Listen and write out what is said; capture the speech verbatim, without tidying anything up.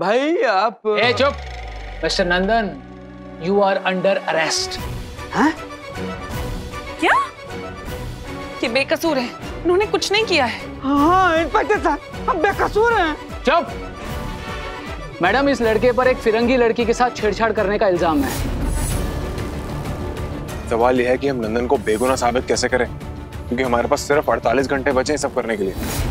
भाई आप ए चुप, mister Nandan, you are under arrest. हाँ? क्या? ये बेकसूर है, उन्होंने कुछ नहीं किया है. हाँ, इंस्पेक्टर साहब, हम बेकसूर हैं. चुप. मैडम, इस लड़के पर एक फिरंगी लड़की के साथ छेड़छाड़ करने का इल्जाम है. सवाल यह है कि हम नंदन को बेगुनाह साबित कैसे करें, क्योंकि हमारे पास सिर्फ अड़तालीस घंटे बचे हैं सब करने के लिए.